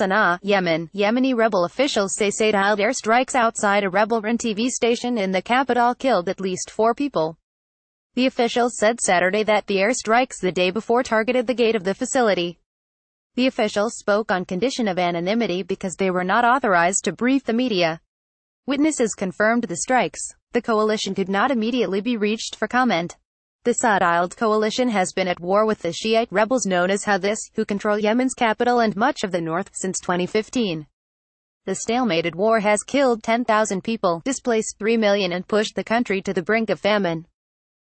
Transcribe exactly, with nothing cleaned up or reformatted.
Sana'a, Yemen. Yemeni rebel officials say Saudi airstrikes outside a rebel-run T V station in the capital killed at least four people. The officials said Saturday that the airstrikes the day before targeted the gate of the facility. The officials spoke on condition of anonymity because they were not authorized to brief the media. Witnesses confirmed the strikes. The coalition could not immediately be reached for comment. The Saudi coalition has been at war with the Shiite rebels known as Houthis, who control Yemen's capital and much of the north, since twenty fifteen. The stalemated war has killed ten thousand people, displaced three million and pushed the country to the brink of famine.